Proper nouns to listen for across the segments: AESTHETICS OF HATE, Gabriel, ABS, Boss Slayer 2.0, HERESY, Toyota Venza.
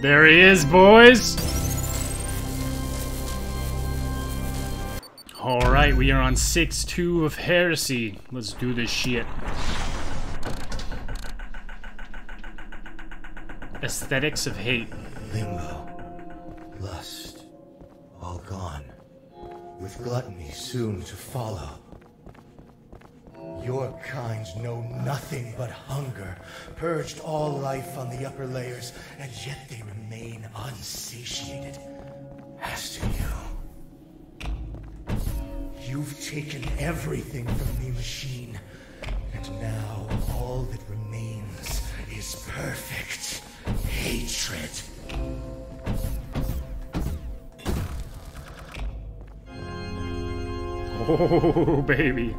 There he is, boys! Alright, we are on 6-2 of Heresy. Let's do this shit. Aesthetics of Hate. Limbo. Lust. All gone. With gluttony soon to follow. Your kind know nothing but hunger, purged all life on the upper layers, and yet they remain unsatiated. As to you, you've taken everything from me, machine, and now all that remains is perfect hatred. Oh, baby.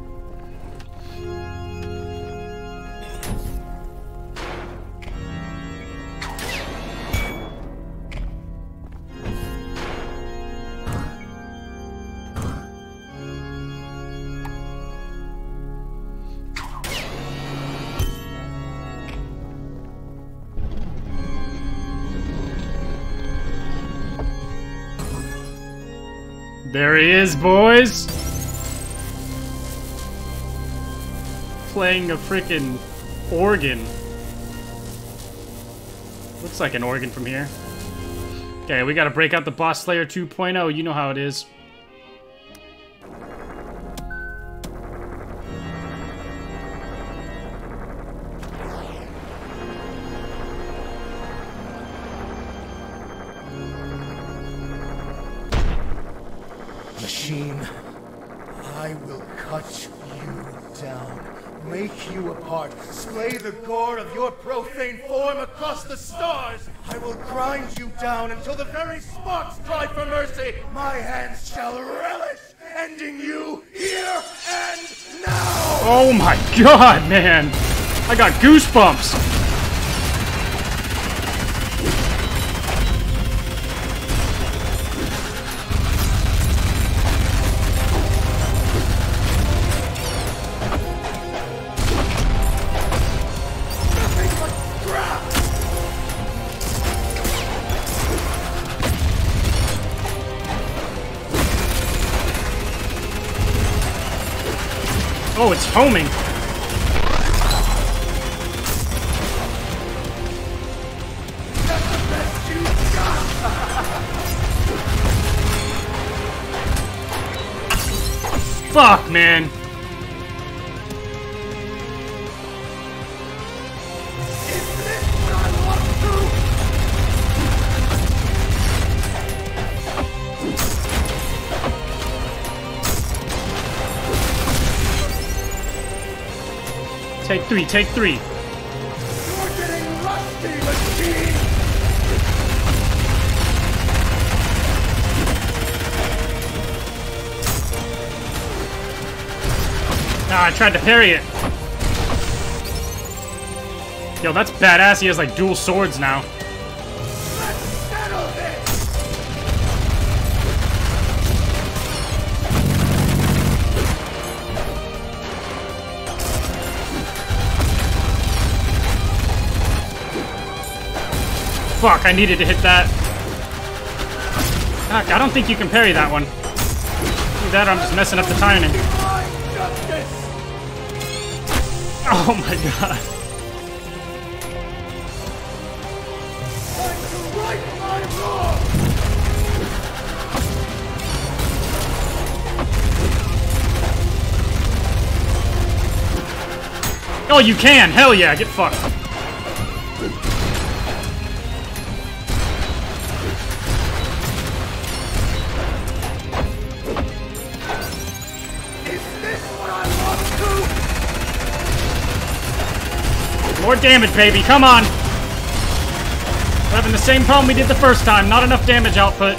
There he is, boys! Playing a frickin' organ. Looks like an organ from here. Okay, we gotta break out the Boss Slayer 2.0. You know how it is. Machine, I will cut you down, make you apart, splay the gore of your profane form across the stars. I will grind you down until the very sparks cry for mercy. My hands shall relish ending you here and now. Oh my god, man. I got goosebumps. Oh, it's homing. Fuck, man. Take three, take three. You're getting rusty, machine! Ah, I tried to parry it. Yo, that's badass. He has like dual swords now. Let's settle this. Fuck, I needed to hit that. Fuck, I don't think you can parry that one. Either that or I'm just messing up the timing. Oh my god. Oh, you can! Hell yeah, get fucked. More damage, baby. Come on. We're having the same problem we did the first time. Not enough damage output.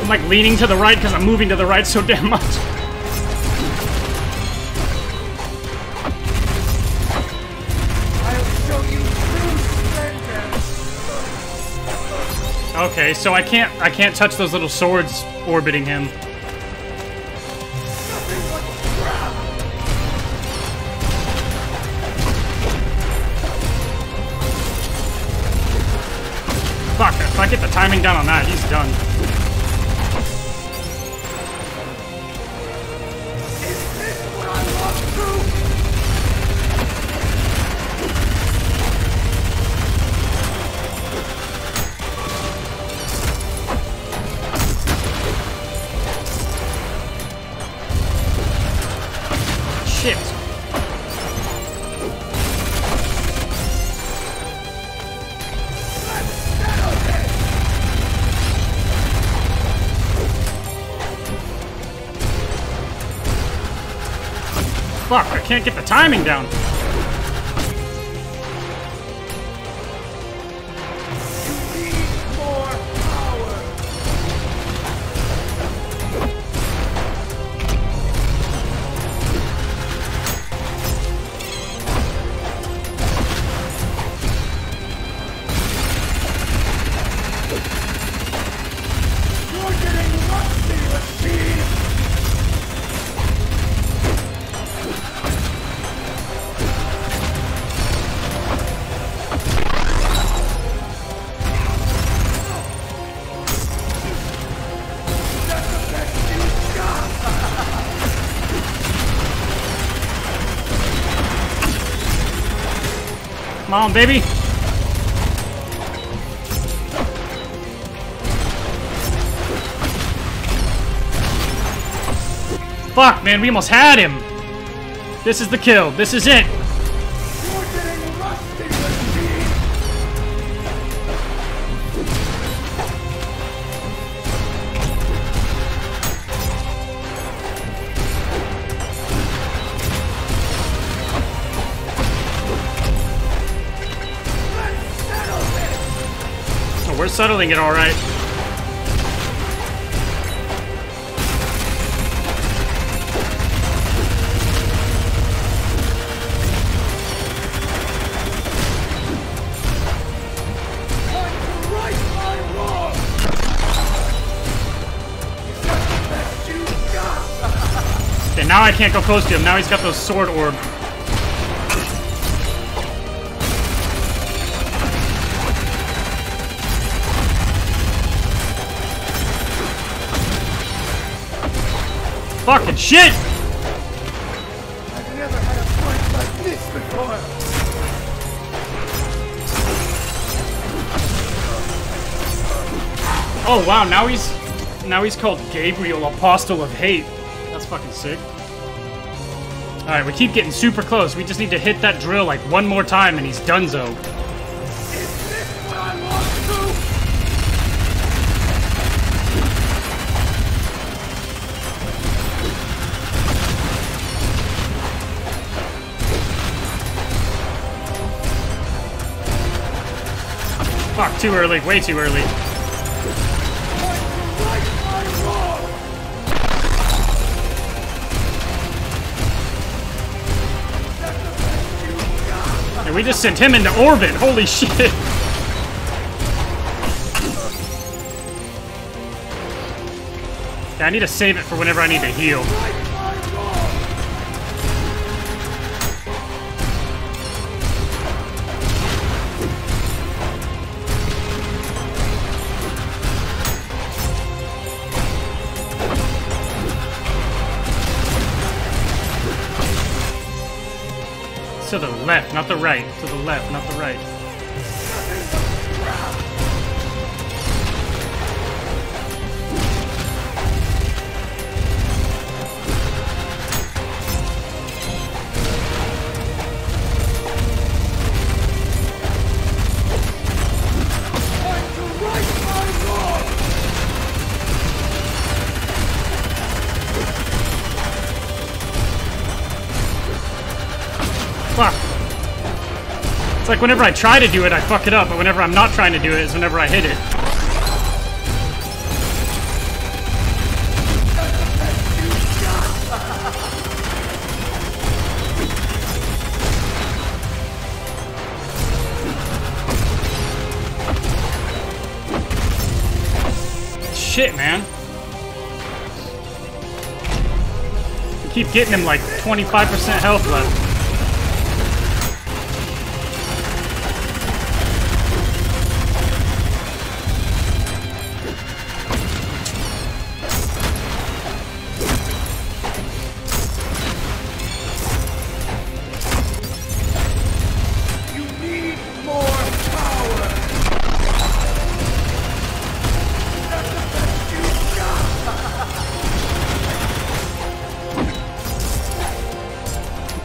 I'm like leaning to the right because I'm moving to the right so damn much. Okay, so I can't touch those little swords orbiting him. Fuck, if I get the timing down on that, he's done. Is this what I walk through? Shit. Fuck, I can't get the timing down. You need more power. You're getting rusty, machine! Come on, baby! Fuck, man, we almost had him! This is the kill. This is it! We're settling it all right. Okay, now I can't go close to him. Now he's got those sword orbs. Fucking shit! I've never had a fight like this before. Oh wow, now he's called Gabriel, Apostle of Hate. That's fucking sick. Alright, we keep getting super close. We just need to hit that drill like one more time and he's donezo. Fuck, too early, way too early. And we just sent him into orbit, holy shit! Yeah, I need to save it for whenever I need to heal. To the left, not the right. To the left, not the right. Fuck. It's like whenever I try to do it, I fuck it up, but whenever I'm not trying to do it is whenever I hit it. shit, man. I keep getting him like 25% health left.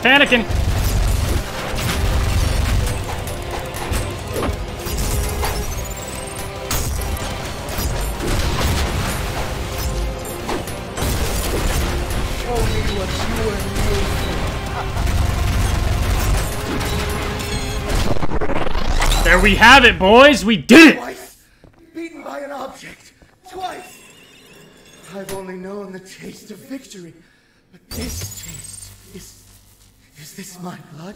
Panicking. There we have it, boys. We did it. Twice beaten by an object. Twice. I've only known the taste of victory, but this taste is. Is this my blood?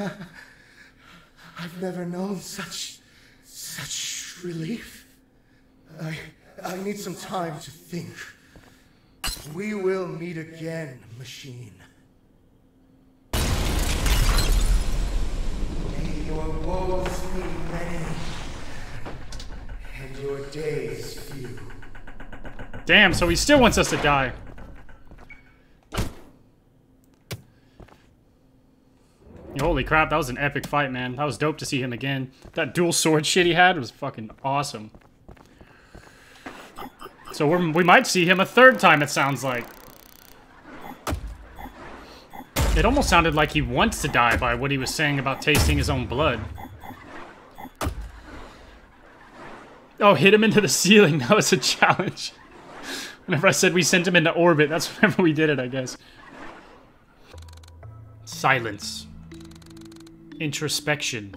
I've never known such relief. I need some time to think. We will meet again, machine. May your woes be many, and your days few. Damn, so he still wants us to die. Holy crap, that was an epic fight, man. That was dope to see him again. That dual sword shit he had was fucking awesome. So we might see him a third time, it sounds like. It almost sounded like he wants to die by what he was saying about tasting his own blood. Oh, hit him into the ceiling. That was a challenge. Whenever I said we sent him into orbit, that's whenever we did it, I guess. Silence. Introspection.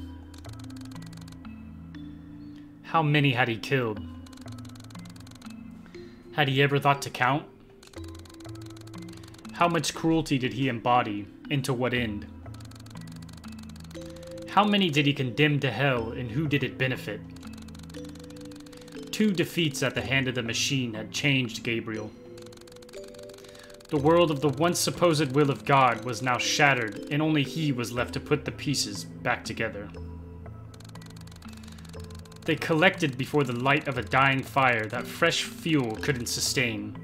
How many had he killed? Had he ever thought to count? How much cruelty did he embody? Into what end? How many did he condemn to hell, and who did it benefit? 2 defeats at the hand of the machine had changed Gabriel. The world of the once supposed will of God was now shattered, and only he was left to put the pieces back together. They collected before the light of a dying fire that fresh fuel couldn't sustain,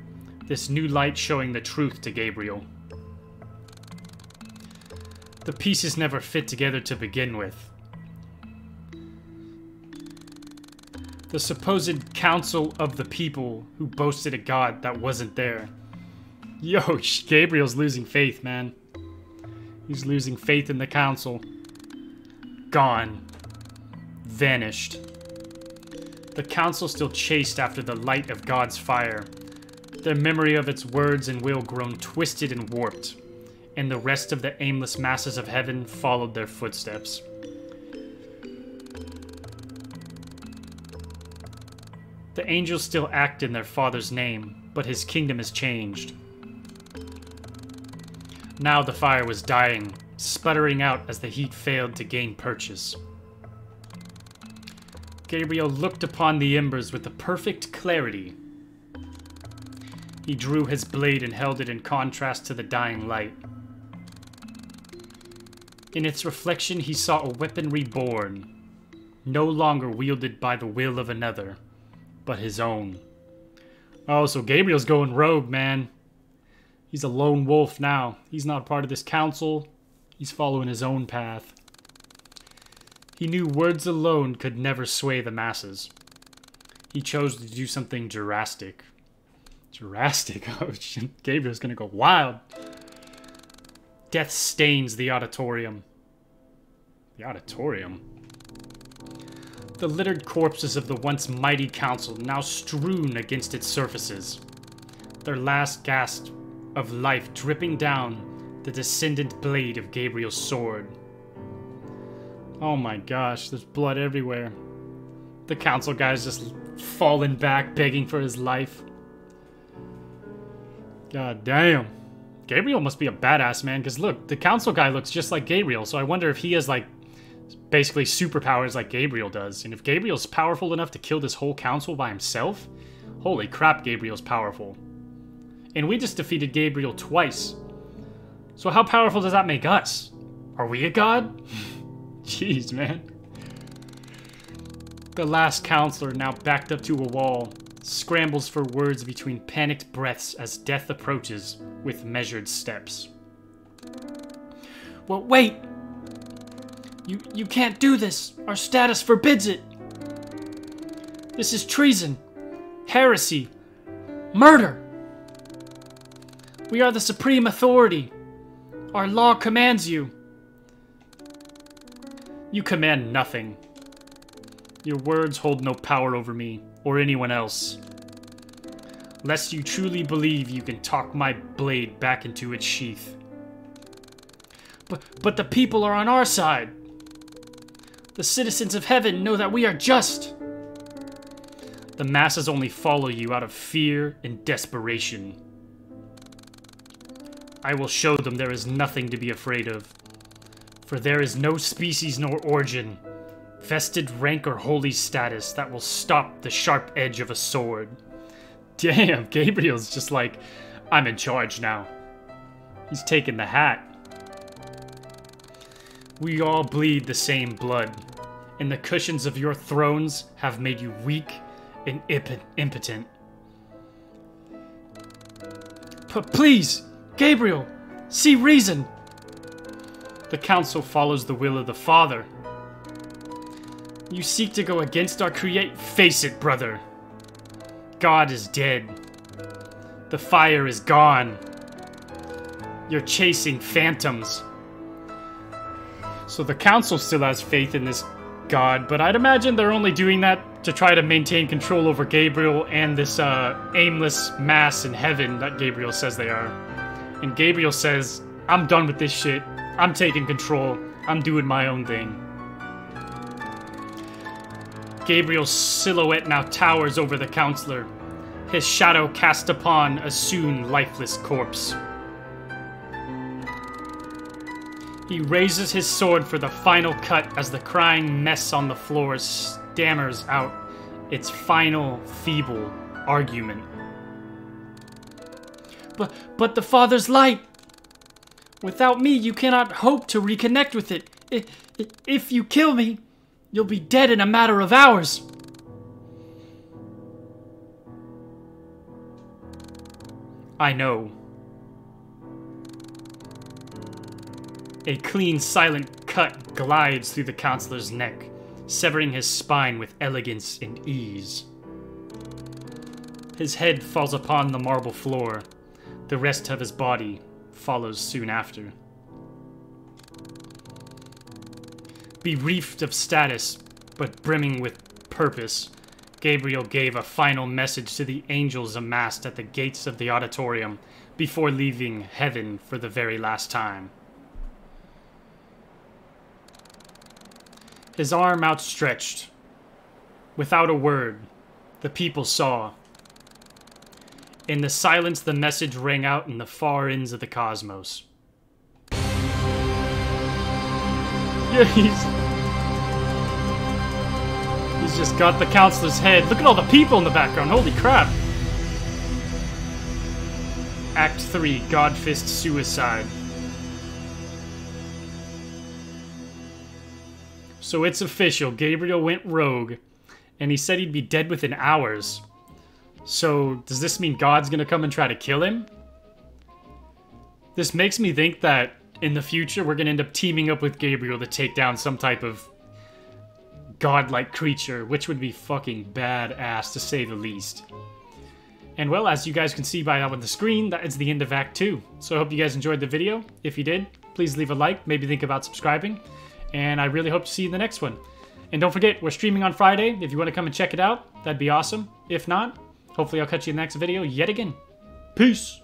this new light showing the truth to Gabriel. The pieces never fit together to begin with. The supposed council of the people who boasted a God that wasn't there. Yo, Gabriel's losing faith, man. He's losing faith in the council. Gone. Vanished. The council still chased after the light of God's fire. Their memory of its words and will grown twisted and warped, and the rest of the aimless masses of heaven followed their footsteps. The angels still act in their Father's name, but his kingdom has changed. Now the fire was dying, sputtering out as the heat failed to gain purchase. Gabriel looked upon the embers with the perfect clarity. He drew his blade and held it in contrast to the dying light. In its reflection, he saw a weapon reborn, no longer wielded by the will of another, but his own. Oh, so Gabriel's going rogue, man. He's a lone wolf now. He's not a part of this council. He's following his own path. He knew words alone could never sway the masses. He chose to do something drastic. Drastic? Oh, shit. Gabriel's gonna go wild. Death stains the auditorium. The auditorium? The littered corpses of the once mighty council now strewn against its surfaces. Their last gasp of life dripping down the descendant blade of Gabriel's sword. Oh my gosh, there's blood everywhere. The council guy's just falling back, begging for his life. God damn. Gabriel must be a badass, man, because look, the council guy looks just like Gabriel, so I wonder if he has, like, basically superpowers like Gabriel does. And if Gabriel's powerful enough to kill this whole council by himself, Holy crap, Gabriel's powerful. And we just defeated Gabriel twice. So how powerful does that make us? Are we a god? Jeez, man. The last counselor, now backed up to a wall, scrambles for words between panicked breaths as death approaches with measured steps. Well, wait! You can't do this! Our status forbids it! This is treason! Heresy! Murder! We are the supreme authority! Our law commands you! You command nothing. Your words hold no power over me, or anyone else. Lest you truly believe you can talk my blade back into its sheath. But the people are on our side! The citizens of heaven know that we are just! The masses only follow you out of fear and desperation. I will show them there is nothing to be afraid of. For there is no species nor origin, vested rank or holy status that will stop the sharp edge of a sword. Damn, Gabriel's just like, I'm in charge now. He's taking the hat. We all bleed the same blood, and the cushions of your thrones have made you weak and impotent. Please, Gabriel, see reason! The council follows the will of the Father. You seek to go against our create. Face it, brother. God is dead. The fire is gone. You're chasing phantoms. So the council still has faith in this god, but I'd imagine they're only doing that to try to maintain control over Gabriel and this aimless mass in heaven that Gabriel says they are. And Gabriel says, I'm done with this shit. I'm taking control. I'm doing my own thing. Gabriel's silhouette now towers over the counselor, his shadow cast upon a soon lifeless corpse. He raises his sword for the final cut as the crying mess on the floor stammers out its final feeble argument. But the Father's light! Without me, you cannot hope to reconnect with it. If you kill me, you'll be dead in a matter of hours. I know. A clean, silent cut glides through the counselor's neck, severing his spine with elegance and ease. His head falls upon the marble floor. The rest of his body follows soon after. Bereft of status, but brimming with purpose, Gabriel gave a final message to the angels amassed at the gates of the auditorium before leaving heaven for the very last time. His arm outstretched. Without a word, the people saw. In the silence, the message rang out in the far ends of the cosmos. Yeah, he's just got the counselor's head. Look at all the people in the background. Holy crap. Act 3, Godfist Suicide. So it's official. Gabriel went rogue, and he said he'd be dead within hours. So, does this mean God's gonna come and try to kill him? This makes me think that in the future we're gonna end up teaming up with Gabriel to take down some type of godlike creature, which would be fucking badass to say the least. And well, as you guys can see by on the screen, that is the end of Act 2. So I hope you guys enjoyed the video. If you did, please leave a like, maybe think about subscribing. And I really hope to see you in the next one. And don't forget, we're streaming on Friday. If you want to come and check it out, that'd be awesome. If not, hopefully I'll catch you in the next video yet again. Peace!